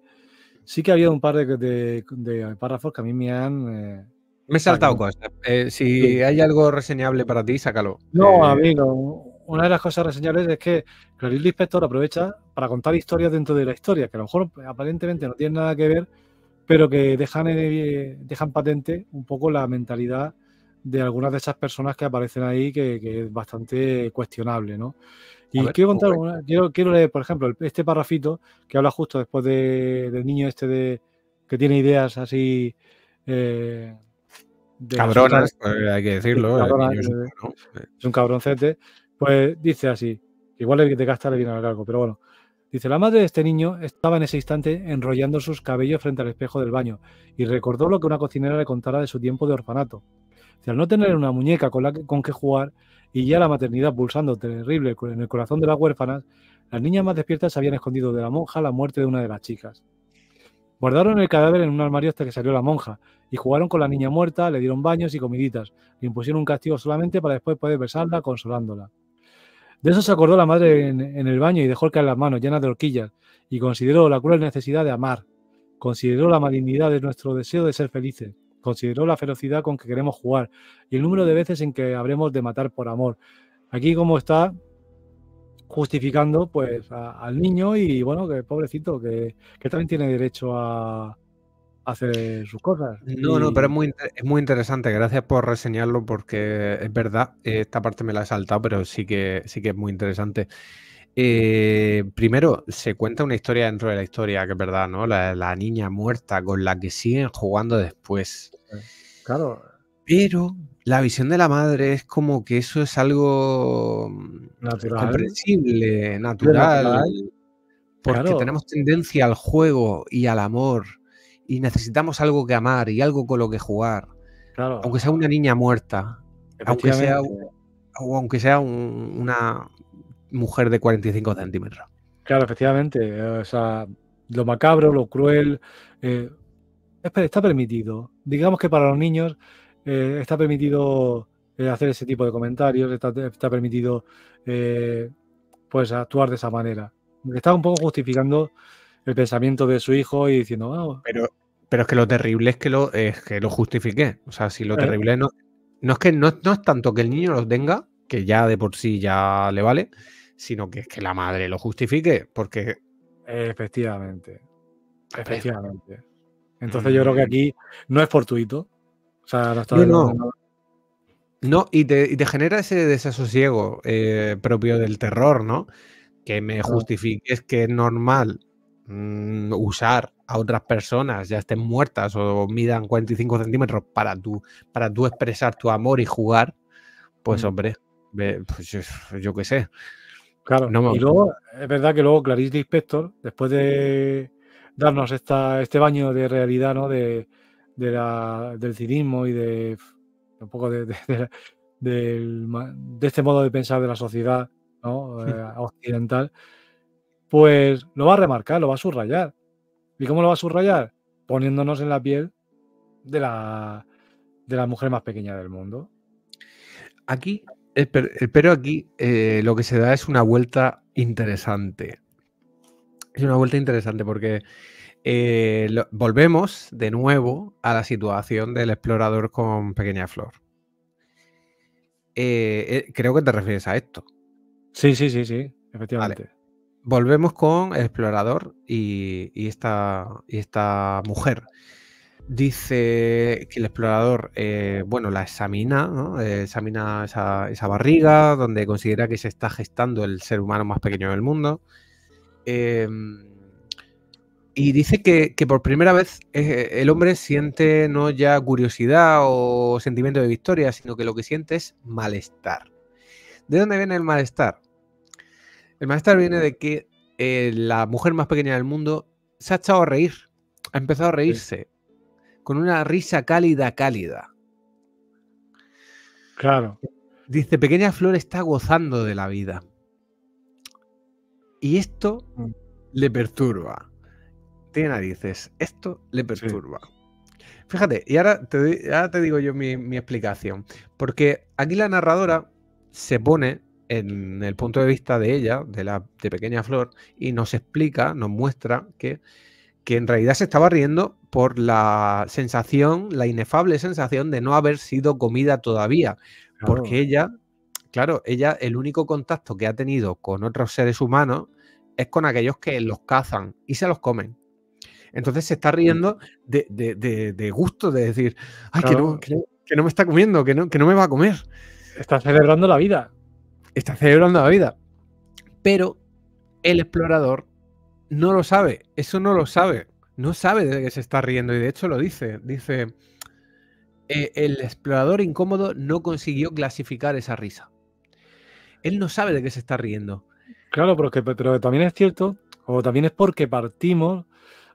sí que había un par de párrafos que a mí me han... me he saltado cosas. Si hay algo reseñable para ti, sácalo. No, a mí no. Una de las cosas reseñables es que Clarice Lispector aprovecha para contar historias dentro de la historia, que a lo mejor aparentemente no tienen nada que ver, pero que dejan patente un poco la mentalidad de algunas de esas personas que aparecen ahí, que es bastante cuestionable, ¿no? Y ver, quiero leer, por ejemplo, este parrafito que habla justo después del niño este que tiene ideas así... cabronas, hay que decirlo. Cabronas, es un cabroncete. Pues dice así, igual el que te gasta le viene al cargo, pero bueno. Dice, la madre de este niño estaba en ese instante enrollando sus cabellos frente al espejo del baño y recordó lo que una cocinera le contara de su tiempo de orfanato. Al no tener una muñeca con que jugar y ya la maternidad pulsando terrible en el corazón de las huérfanas, las niñas más despiertas habían escondido de la monja la muerte de una de las chicas. Guardaron el cadáver en un armario hasta que salió la monja y jugaron con la niña muerta, le dieron baños y comiditas, le impusieron un castigo solamente para después poder besarla consolándola. De eso se acordó la madre en el baño y dejó caer las manos llenas de horquillas y consideró la cruel necesidad de amar, consideró la malignidad de nuestro deseo de ser felices, consideró la ferocidad con que queremos jugar y el número de veces en que habremos de matar por amor. Aquí como está justificando pues al niño y bueno, que pobrecito, que también tiene derecho a hacer sus cosas. No, pero es muy interesante. Gracias por reseñarlo porque es verdad, esta parte me la he saltado, pero sí que es muy interesante. Primero, se cuenta una historia dentro de la historia, que es verdad, ¿no? La niña muerta con la que siguen jugando después. Claro. Pero la visión de la madre es como que eso es algo natural, comprensible, natural. Porque claro, tenemos tendencia al juego y al amor y necesitamos algo que amar y algo con lo que jugar. Claro. Aunque sea una niña muerta, aunque sea una mujer de 45 centímetros. Claro, efectivamente. O sea, lo macabro, lo cruel, está permitido. Digamos que para los niños está permitido hacer ese tipo de comentarios, está permitido pues actuar de esa manera. Está un poco justificando el pensamiento de su hijo y diciendo... Ah, pero es que lo terrible es que lo justifique. O sea, si lo terrible no es tanto que el niño lo tenga, que ya de por sí ya le vale, sino que es que la madre lo justifique, porque... Efectivamente. Efectivamente. Entonces yo creo que aquí no es fortuito. O sea, no está... No, y te genera ese desasosiego propio del terror, ¿no? Que me justifique, es que es normal usar a otras personas, ya estén muertas o midan 45 centímetros para tú expresar tu amor y jugar, pues hombre... Pues yo qué sé. Claro, y luego es verdad que luego Clarice Lispector, después de darnos este baño de realidad, ¿no? del cinismo y de un poco de este modo de pensar de la sociedad, ¿no? Occidental, pues lo va a remarcar, lo va a subrayar. ¿Y cómo lo va a subrayar? Poniéndonos en la piel de la mujer más pequeña del mundo. Aquí... Pero aquí lo que se da es una vuelta interesante. Es una vuelta interesante porque volvemos de nuevo a la situación del explorador con Pequeña Flor. Creo que te refieres a esto. Sí, efectivamente. Vale. Volvemos con el explorador y esta mujer. Dice que el explorador, la examina, ¿no? Examina esa barriga donde considera que se está gestando el ser humano más pequeño del mundo. Y dice que por primera vez el hombre siente no ya curiosidad o sentimiento de victoria, sino que lo que siente es malestar. ¿De dónde viene el malestar? El malestar viene de que la mujer más pequeña del mundo se ha echado a reír, ha empezado a reírse. Sí. Con una risa cálida. Claro. Dice, Pequeña Flor está gozando de la vida. Y esto le perturba. Tiene narices. Esto le perturba. Sí. Fíjate, y ahora te digo yo mi explicación. Porque aquí la narradora se pone en el punto de vista de ella, de Pequeña Flor, y nos explica, nos muestra que en realidad se estaba riendo por la sensación, la inefable sensación de no haber sido comida todavía. Claro. Porque ella, el único contacto que ha tenido con otros seres humanos es con aquellos que los cazan y se los comen. Entonces se está riendo de gusto, de decir, ay, claro, que no me está comiendo, que no me va a comer. Está celebrando la vida. Está celebrando la vida. Pero el explorador no lo sabe, eso no lo sabe. No sabe de qué se está riendo y de hecho lo dice. Dice, el explorador incómodo no consiguió clasificar esa risa. Él no sabe de qué se está riendo. Claro, pero también es cierto, o también es porque partimos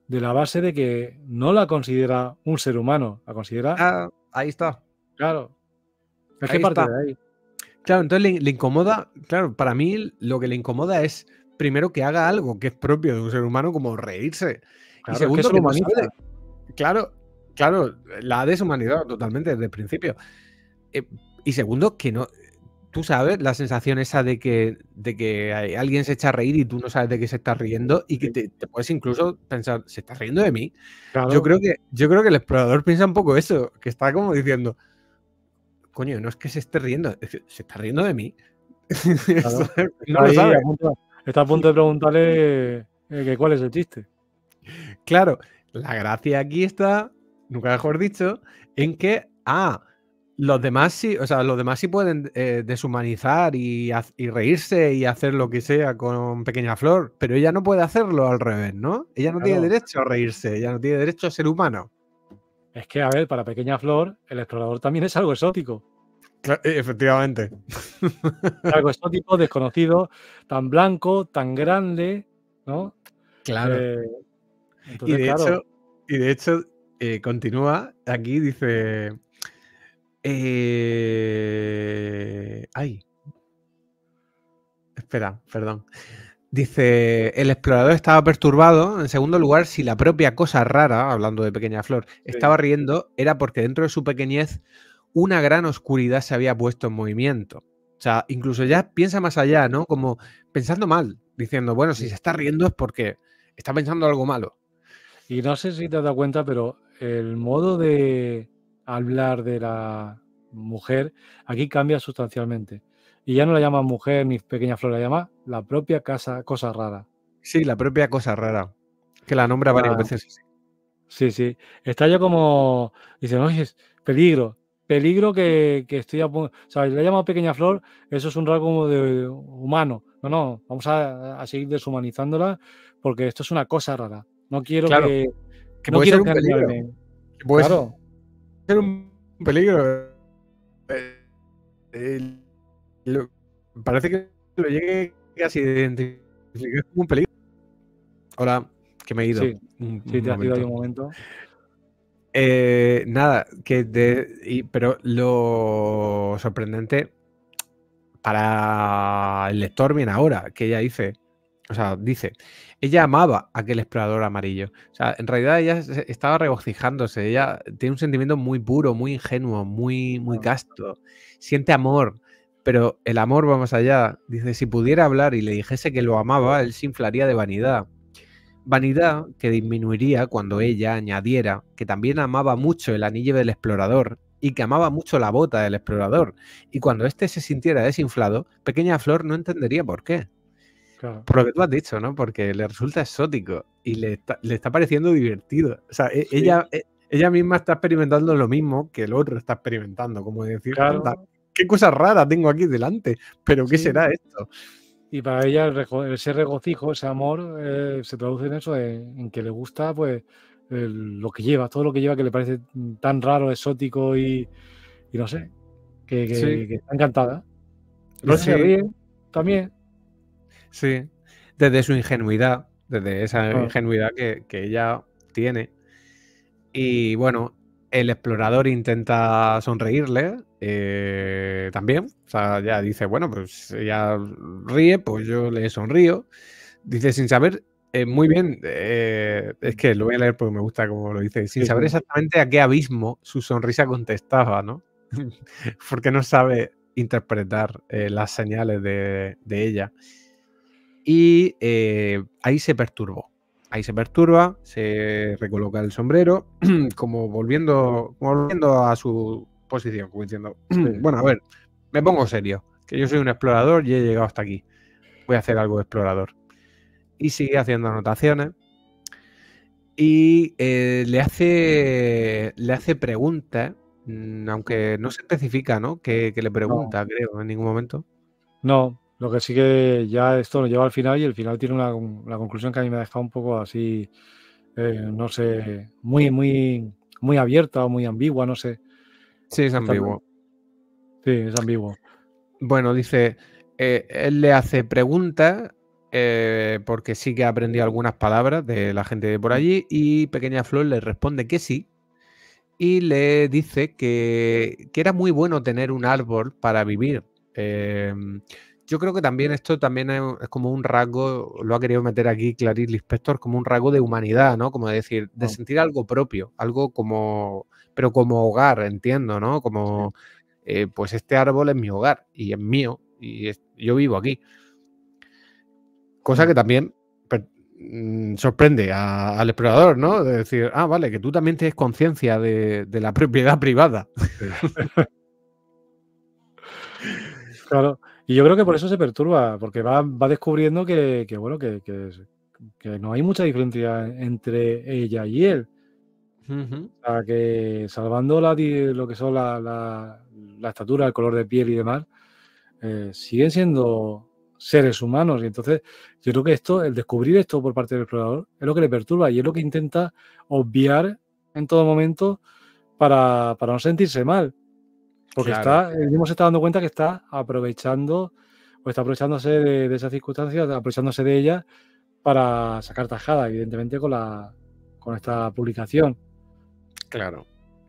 de la base de que no la considera un ser humano, la considera... Ah, ahí está. Claro. Es que parte de ahí. Claro, entonces le incomoda, claro, para mí lo que le incomoda es... Primero, que haga algo que es propio de un ser humano, como reírse. Claro, y segundo, es que no sabe. Claro, la ha deshumanizado totalmente desde el principio. Y segundo, que no. Tú sabes la sensación esa de que alguien se echa a reír y tú no sabes de qué se está riendo y que te puedes incluso pensar, ¿se está riendo de mí? Claro. Yo creo que el explorador piensa un poco eso, que está como diciendo, coño, no es que se esté riendo, es que se está riendo de mí. Claro. No lo sabe. Está a punto de preguntarle cuál es el chiste. Claro, la gracia aquí está, nunca mejor dicho, en que Los demás sí, o sea, los demás sí pueden deshumanizar y reírse y hacer lo que sea con Pequeña Flor, pero ella no puede hacerlo al revés, ¿no? Ella no tiene derecho a reírse, ella no tiene derecho a ser humano. Es que, a ver, para Pequeña Flor, el explorador también es algo exótico. Claro, efectivamente. Es algo exótico, desconocido, tan blanco, tan grande, ¿no? Claro. Entonces, y de hecho, continúa, aquí dice... Espera, perdón. Dice, el explorador estaba perturbado. En segundo lugar, si la propia cosa rara, hablando de Pequeña Flor, estaba riendo, era porque dentro de su pequeñez una gran oscuridad se había puesto en movimiento. O sea, incluso ya piensa más allá, ¿no? Como pensando mal, diciendo, bueno, si se está riendo es porque está pensando algo malo. Y no sé si te has dado cuenta, pero el modo de... hablar de la mujer, aquí cambia sustancialmente. Y ya no la llama mujer ni Pequeña Flor, la llama la propia cosa rara. Sí, la propia cosa rara, que la nombra varias veces. Sí, sí. Está ya como... Dicen, oye, es peligro. Peligro que estoy a punto... O sea, la llama Pequeña Flor, eso es un rasgo como de humano. No, no, vamos a seguir deshumanizándola porque esto es una cosa rara. No quiero que no quiero que... Claro. Ser un peligro. Parece que lo llegue casi a identificar como un peligro. Hola, que me he ido. Sí, te has ido ahí un momento. Nada, pero lo sorprendente para el lector viene ahora, que ella dice... O sea, dice, ella amaba aquel explorador amarillo. O sea, en realidad ella estaba regocijándose. Ella tiene un sentimiento muy puro, muy ingenuo, muy casto. Siente amor, pero el amor va más allá. Dice, si pudiera hablar y le dijese que lo amaba, él se inflaría de vanidad. Vanidad que disminuiría cuando ella añadiera que también amaba mucho el anillo del explorador y que amaba mucho la bota del explorador. Y cuando éste se sintiera desinflado, Pequeña Flor no entendería por qué. Claro. Por lo que tú has dicho, ¿no? Porque le resulta exótico y le está pareciendo divertido. O sea, sí. ella misma está experimentando lo mismo que el otro está experimentando. Como decir, claro, qué cosa rara tengo aquí delante, pero ¿qué será esto? Y para ella ese regocijo, ese amor, se traduce en eso, en que le gusta pues lo que lleva, todo lo que lleva que le parece tan raro, exótico y no sé, que está encantada. Pero se ríe también. Sí, desde su ingenuidad, desde esa ingenuidad que ella tiene. Y bueno, el explorador intenta sonreírle también. O sea, ya dice, bueno, pues ella ríe, pues yo le sonrío. Dice, sin saber, muy bien, es que lo voy a leer porque me gusta como lo dice, sin saber exactamente a qué abismo su sonrisa contestaba, ¿no? Porque no sabe interpretar las señales de ella. Y ahí se perturbó. Ahí se perturba, se recoloca el sombrero, como volviendo a su posición, como diciendo, bueno, a ver, me pongo serio, que yo soy un explorador y he llegado hasta aquí. Voy a hacer algo de explorador. Y sigue haciendo anotaciones. Y le hace preguntas, aunque no se especifica, ¿no? Que le pregunta, creo, en ningún momento. No. Lo que sí que ya esto lo lleva al final y el final tiene una conclusión que a mí me ha dejado un poco así, no sé, muy abierta o muy ambigua, no sé. Sí, es ambiguo. Sí, es ambiguo. Bueno, dice, él le hace preguntas porque sí que ha aprendido algunas palabras de la gente de por allí y Pequeña Flor le responde que sí. Y le dice que era muy bueno tener un árbol para vivir. Yo creo que también esto también es como un rasgo, lo ha querido meter aquí Clarice Lispector, como un rasgo de humanidad, ¿no? Como de decir, de sentir algo propio, algo como, pero como hogar, entiendo, ¿no? Como, pues este árbol es mi hogar y es mío y yo vivo aquí. Cosa que también sorprende al explorador, ¿no? De decir, ah, vale, que tú también tienes conciencia de la propiedad privada. Claro. Y yo creo que por eso se perturba, porque va descubriendo que bueno, que no hay mucha diferencia entre ella y él. O sea, que salvando lo que son la estatura, el color de piel y demás, siguen siendo seres humanos. Y entonces yo creo que esto, el descubrir esto por parte del explorador, es lo que le perturba y es lo que intenta obviar en todo momento para no sentirse mal. Porque claro, él mismo se está dando cuenta que está aprovechando, o está aprovechándose de esas circunstancias, aprovechándose de ellas para sacar tajada, evidentemente, con esta publicación. Claro,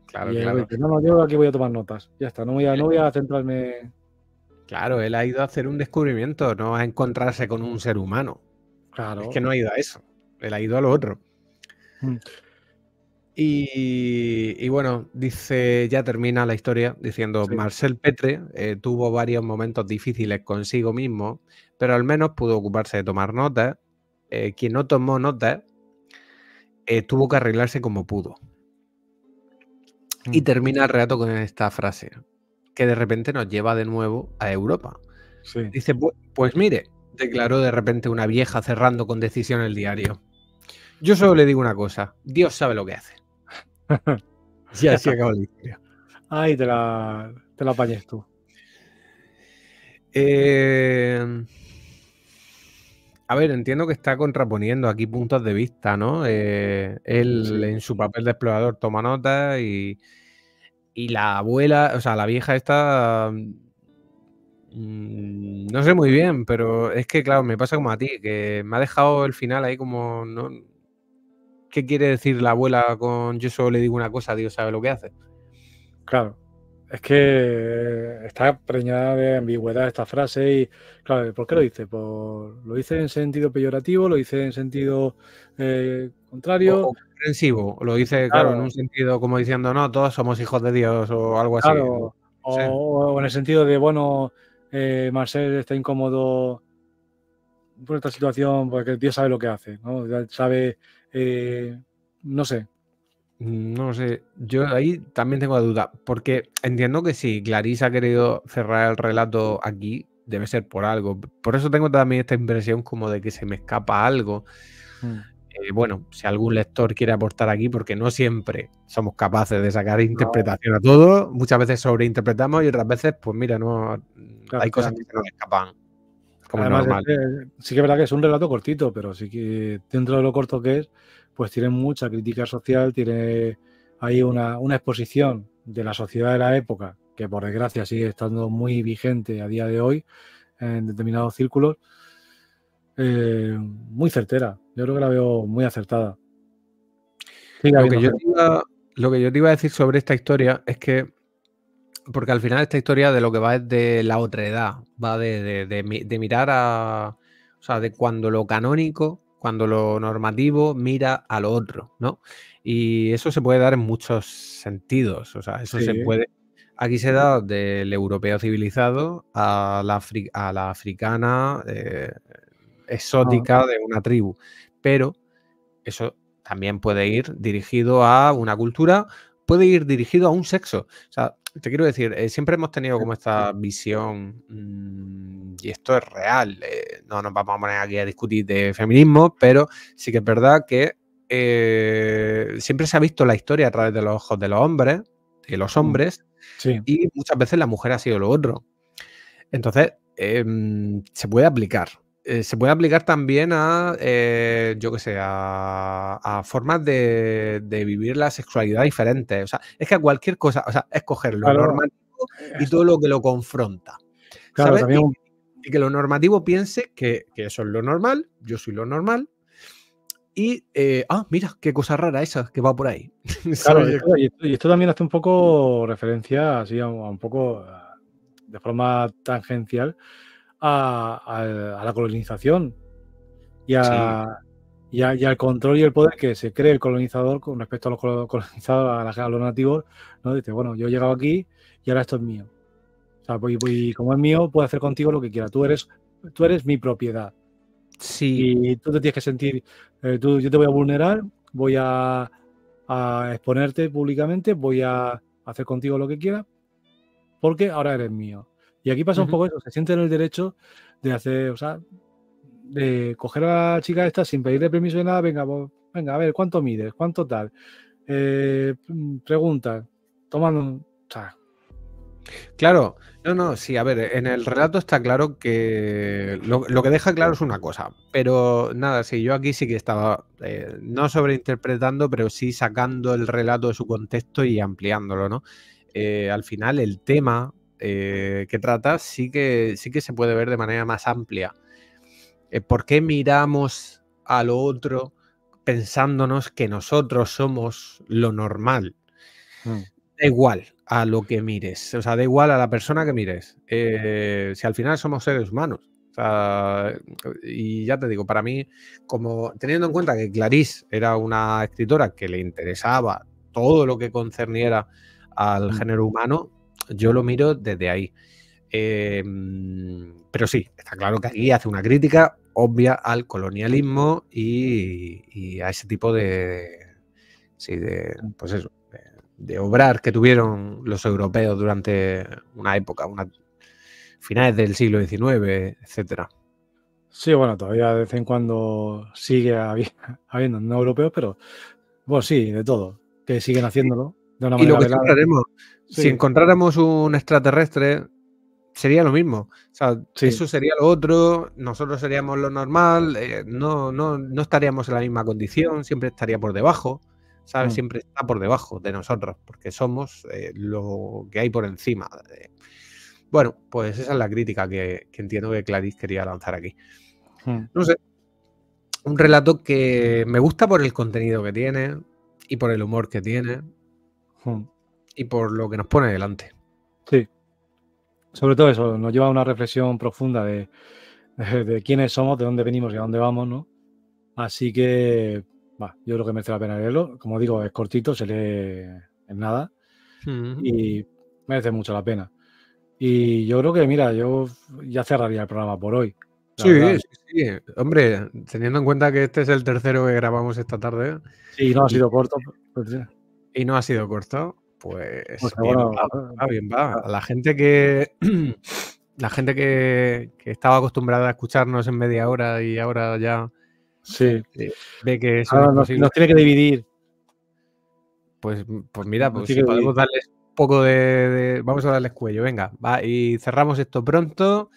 claro, y claro. Dice, no, yo aquí voy a tomar notas. Ya está, no voy a centrarme. Claro, él ha ido a hacer un descubrimiento, no a encontrarse con un ser humano. Claro. Es que no ha ido a eso. Él ha ido a lo otro. Mm. Y bueno, dice, ya termina la historia diciendo, sí. Marcel Petre tuvo varios momentos difíciles consigo mismo, pero al menos pudo ocuparse de tomar notas. Quien no tomó notas tuvo que arreglarse como pudo. Mm. Y termina el relato con esta frase, que de repente nos lleva de nuevo a Europa. Sí. Dice, pues mire, declaró de repente una vieja cerrando con decisión el diario. Yo solo le digo una cosa, Dios sabe lo que hace. Y así acabó la historia. Ay, te la apañes tú. A ver, entiendo que está contraponiendo aquí puntos de vista, ¿no? Él sí, en su papel de explorador toma nota y la abuela, o sea, la vieja esta, no sé muy bien, pero es que, claro, me pasa como a ti, que me ha dejado el final ahí como... ¿no? ¿Qué quiere decir la abuela con yo solo le digo una cosa, Dios sabe lo que hace? Claro, es que está preñada de ambigüedad esta frase y, claro, ¿por qué lo dice? ¿Lo dice en sentido peyorativo? ¿Lo dice en sentido contrario? O comprensivo, lo dice, claro, en un sentido como diciendo, no, todos somos hijos de Dios o algo así. Claro, sí. O en el sentido de, bueno, Marcel está incómodo por esta situación porque Dios sabe lo que hace, ¿no? Sabe... no sé. No sé. Yo ahí también tengo la duda, porque entiendo que si Clarice ha querido cerrar el relato aquí, debe ser por algo. Por eso tengo también esta impresión como de que se me escapa algo. Mm. Bueno, si algún lector quiere aportar aquí, porque no siempre somos capaces de sacar interpretación a todo. Muchas veces sobreinterpretamos y otras veces, pues mira, no, claro, hay cosas que se nos escapan. Como además, sí que es verdad que es un relato cortito, pero sí que dentro de lo corto que es, pues tiene mucha crítica social, tiene ahí una exposición de la sociedad de la época, que por desgracia sigue estando muy vigente a día de hoy en determinados círculos, muy certera. Yo creo que la veo muy acertada. Sí, lo que yo te iba a decir sobre esta historia es que, porque al final esta historia de lo que va es de la otredad, va de mirar a... O sea, de cuando lo canónico, cuando lo normativo mira a lo otro, ¿no? Y eso se puede dar en muchos sentidos, o sea, eso sí, se puede... Aquí se da del europeo civilizado a la africana exótica de una tribu, pero eso también puede ir dirigido a una cultura, puede ir dirigido a un sexo, o sea, te quiero decir, siempre hemos tenido como esta visión, y esto es real, no nos vamos a poner aquí a discutir de feminismo, pero sí que es verdad que siempre se ha visto la historia a través de los ojos de los hombres, sí, y muchas veces la mujer ha sido lo otro. Entonces, se puede aplicar. Se puede aplicar también a, yo qué sé, a formas de vivir la sexualidad diferente. O sea, es que a cualquier cosa, o sea, es coger lo normativo y todo lo que lo confronta. Claro, ¿sabes? También... Y que lo normativo piense que eso es lo normal, yo soy lo normal, y, mira, qué cosa rara esa que va por ahí. Claro, y esto también hace un poco referencia, así, a un poco de forma tangencial, a la colonización y al control y el poder que se cree el colonizador con respecto a los colonizados, a los nativos, ¿no? Dice, bueno, yo he llegado aquí y ahora esto es mío. O sea, voy, como es mío, puedo hacer contigo lo que quiera. Tú eres mi propiedad. Sí. Y tú te tienes que sentir... yo te voy a vulnerar, voy a exponerte públicamente, voy a hacer contigo lo que quiera, porque ahora eres mío. Y aquí pasa un poco eso, se sienten el derecho de hacer, o sea, de coger a la chica esta sin pedirle permiso de nada, venga, a ver, ¿cuánto mides? ¿Cuánto tal? Pregunta, toman, o sea, Claro, no, no, sí, a ver, en el relato está claro que lo que deja claro es una cosa, pero nada, sí, yo aquí sí que estaba no sobreinterpretando, pero sí sacando el relato de su contexto y ampliándolo, ¿no? Al final el tema que trata sí que se puede ver de manera más amplia. ¿Por qué miramos a lo otro pensándonos que nosotros somos lo normal? Da igual a lo que mires, o sea, da igual a la persona que mires, si al final somos seres humanos. O sea, y ya te digo, para mí, como teniendo en cuenta que Clarice era una escritora que le interesaba todo lo que concerniera al género humano, yo lo miro desde ahí. Pero sí, está claro que aquí hace una crítica obvia al colonialismo y a ese tipo de, sí, de, pues eso, de obrar que tuvieron los europeos durante una época, finales del siglo XIX, etcétera. Sí, bueno, todavía de vez en cuando sigue habiendo no europeos, pero bueno, sí, de todo, que siguen haciéndolo de una manera. Y lo que encontraremos, sí. Si encontráramos un extraterrestre, sería lo mismo. O sea, sí. Eso sería lo otro, nosotros seríamos lo normal, no estaríamos en la misma condición, siempre estaría por debajo. ¿Sabes? Siempre está por debajo de nosotros, porque somos lo que hay por encima. Bueno, pues esa es la crítica que entiendo que Clarice quería lanzar aquí. No sé, un relato que me gusta por el contenido que tiene y por el humor que tiene y por lo que nos pone delante. Sí, sobre todo eso, nos lleva a una reflexión profunda de quiénes somos, de dónde venimos y a dónde vamos, ¿no? Así que... yo creo que merece la pena leerlo. Como digo, es cortito, se lee en nada y merece mucho la pena. Y yo creo que, mira, yo ya cerraría el programa por hoy. Sí. Hombre, teniendo en cuenta que este es el tercero que grabamos esta tarde. Sí, no ha sido corto. Y no ha sido corto, pues bien va. A la gente que... La gente que estaba acostumbrada a escucharnos en media hora y ahora ya... Sí, ve que eso nos tiene que dividir. Pues mira, pues si podemos darles un poco de... Vamos a darles cuello, venga. Va, y cerramos esto pronto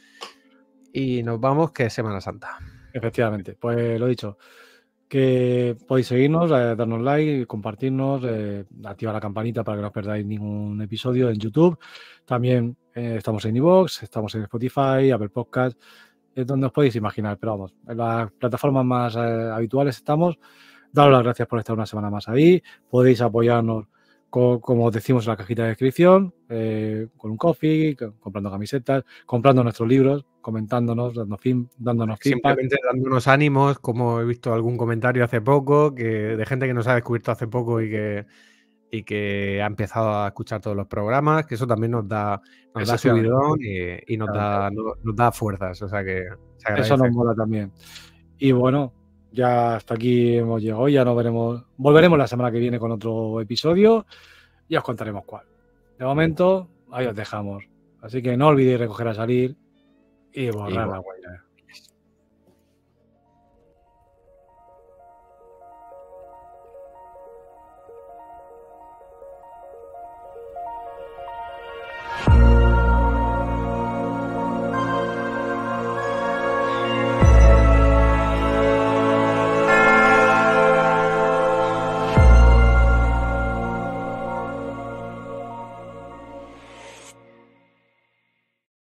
y nos vamos, que es Semana Santa. Efectivamente, pues lo dicho. Que podéis seguirnos, darnos like, compartirnos, activar la campanita para que no os perdáis ningún episodio en YouTube. También estamos en iVoox, estamos en Spotify, Apple Podcast... Es donde os podéis imaginar, pero vamos, en las plataformas más habituales estamos. Daros las gracias por estar una semana más ahí. Podéis apoyarnos, como os decimos en la cajita de descripción, con un coffee, comprando camisetas, comprando nuestros libros, comentándonos, dándonos feedback. Simplemente dándonos ánimos, como he visto algún comentario hace poco, de gente que nos ha descubierto hace poco y que ha empezado a escuchar todos los programas, que eso también nos da subidón y nos da fuerzas, o sea que se agradece. Eso nos mola también. Y bueno, ya hasta aquí hemos llegado, ya nos veremos, volveremos la semana que viene con otro episodio y os contaremos cuál. De momento, ahí os dejamos. Así que no olvidéis recoger a salir y borrar la huella.